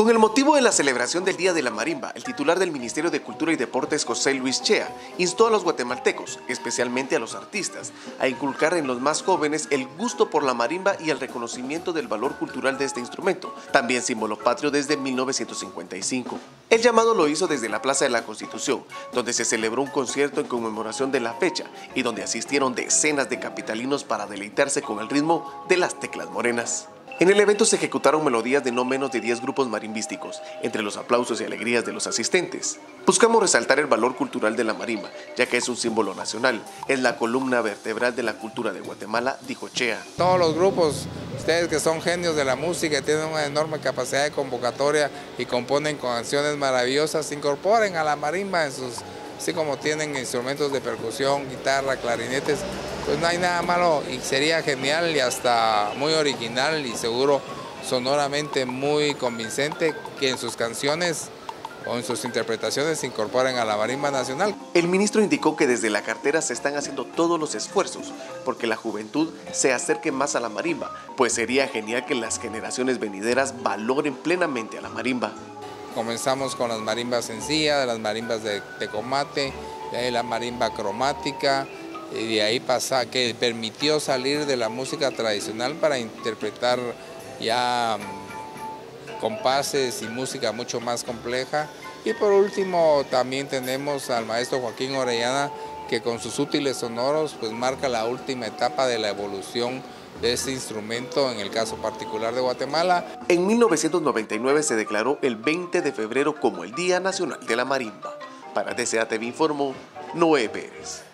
Con el motivo de la celebración del Día de la Marimba, el titular del Ministerio de Cultura y Deportes, José Luis Chea, instó a los guatemaltecos, especialmente a los artistas, a inculcar en los más jóvenes el gusto por la marimba y el reconocimiento del valor cultural de este instrumento, también símbolo patrio desde 1955. El llamado lo hizo desde la Plaza de la Constitución, donde se celebró un concierto en conmemoración de la fecha y donde asistieron decenas de capitalinos para deleitarse con el ritmo de las teclas morenas. En el evento se ejecutaron melodías de no menos de 10 grupos marimbísticos, entre los aplausos y alegrías de los asistentes. Buscamos resaltar el valor cultural de la marimba, ya que es un símbolo nacional, es la columna vertebral de la cultura de Guatemala, dijo Chea. Todos los grupos, ustedes que son genios de la música, tienen una enorme capacidad de convocatoria y componen canciones maravillosas, incorporen a la marimba en sus, así como tienen instrumentos de percusión, guitarra, clarinetes. Pues no hay nada malo y sería genial y hasta muy original y seguro sonoramente muy convincente que en sus canciones o en sus interpretaciones se incorporen a la marimba nacional. El ministro indicó que desde la cartera se están haciendo todos los esfuerzos porque la juventud se acerque más a la marimba, pues sería genial que las generaciones venideras valoren plenamente a la marimba. Comenzamos con las marimbas sencillas, las marimbas de tecomate, la marimba cromática, y de ahí pasa que permitió salir de la música tradicional para interpretar ya compases y música mucho más compleja. Y por último también tenemos al maestro Joaquín Orellana, que con sus útiles sonoros pues marca la última etapa de la evolución de este instrumento, en el caso particular de Guatemala. En 1999 se declaró el 20 de febrero como el Día Nacional de la Marimba. Para DCA TV informó Noé Pérez.